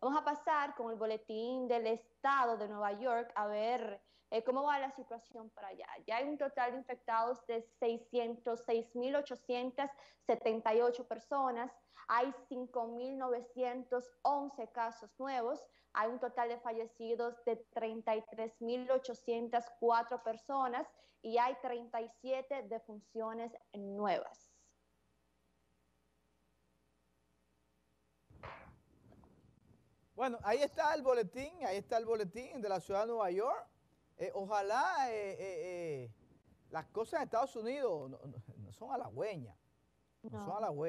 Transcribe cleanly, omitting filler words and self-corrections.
Vamos a pasar con el boletín del estado de Nueva York a ver cómo va la situación para allá. Ya hay un total de infectados de 606.878 personas, hay 5.911 casos nuevos, hay un total de fallecidos de 33.804 personas y hay 37 defunciones nuevas. Bueno, ahí está el boletín de la ciudad de Nueva York. Ojalá las cosas en Estados Unidos no son halagüeñas. No son halagüeñas.